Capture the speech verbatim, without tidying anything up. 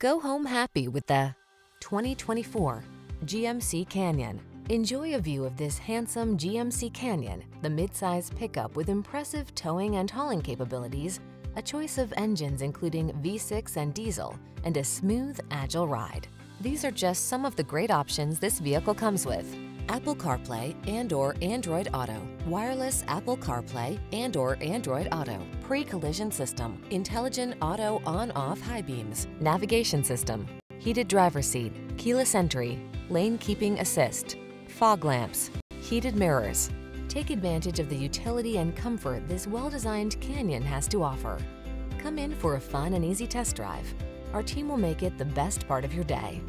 Go home happy with the twenty twenty-four G M C Canyon. Enjoy a view of this handsome G M C Canyon, the midsize pickup with impressive towing and hauling capabilities, a choice of engines including V six and diesel, and a smooth, agile ride. These are just some of the great options this vehicle comes with: Apple CarPlay and or Android Auto, wireless Apple CarPlay and or Android Auto, pre-collision system, intelligent auto on-off high beams, navigation system, heated driver's seat, keyless entry, lane keeping assist, fog lamps, heated mirrors. Take advantage of the utility and comfort this well-designed Canyon has to offer. Come in for a fun and easy test drive. Our team will make it the best part of your day.